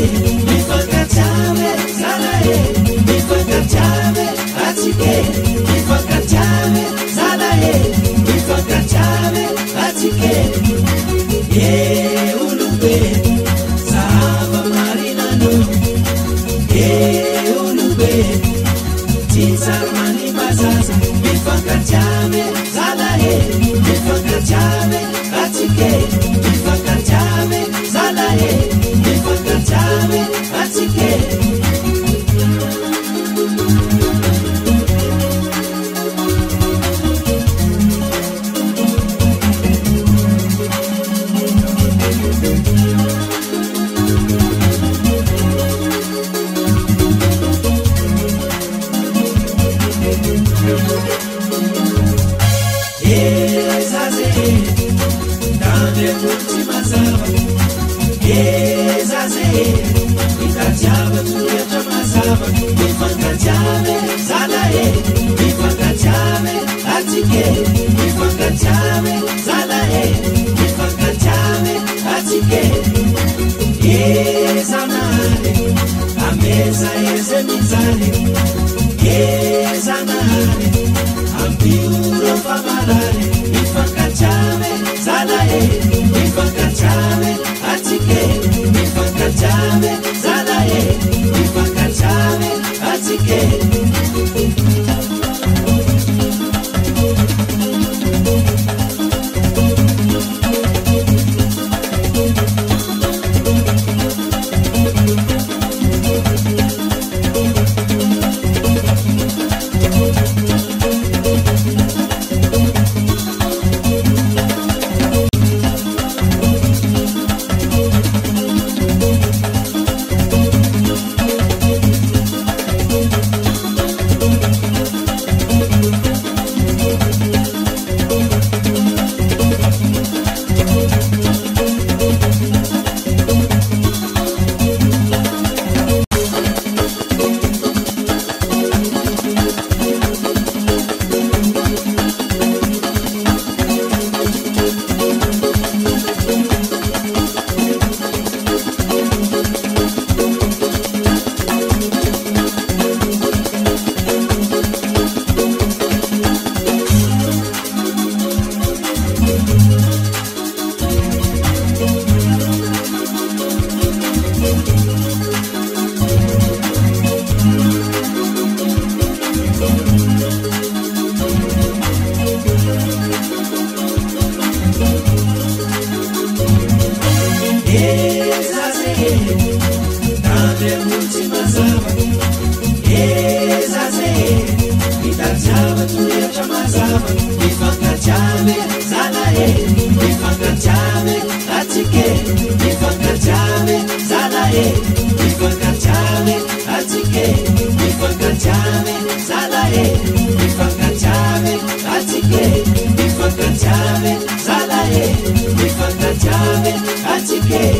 MIFANKATIAVA, Salae, MIFANKATIAVA, Atike, MIFANKATIAVA, Salae, MIFANKATIAVA, Atike, Yeulube, Sahaba Marinano, Yeulube, Tinsarmani Bazaza, MIFANKATIAVA, Salae, MIFANKATIAVA, Atike. Yeah.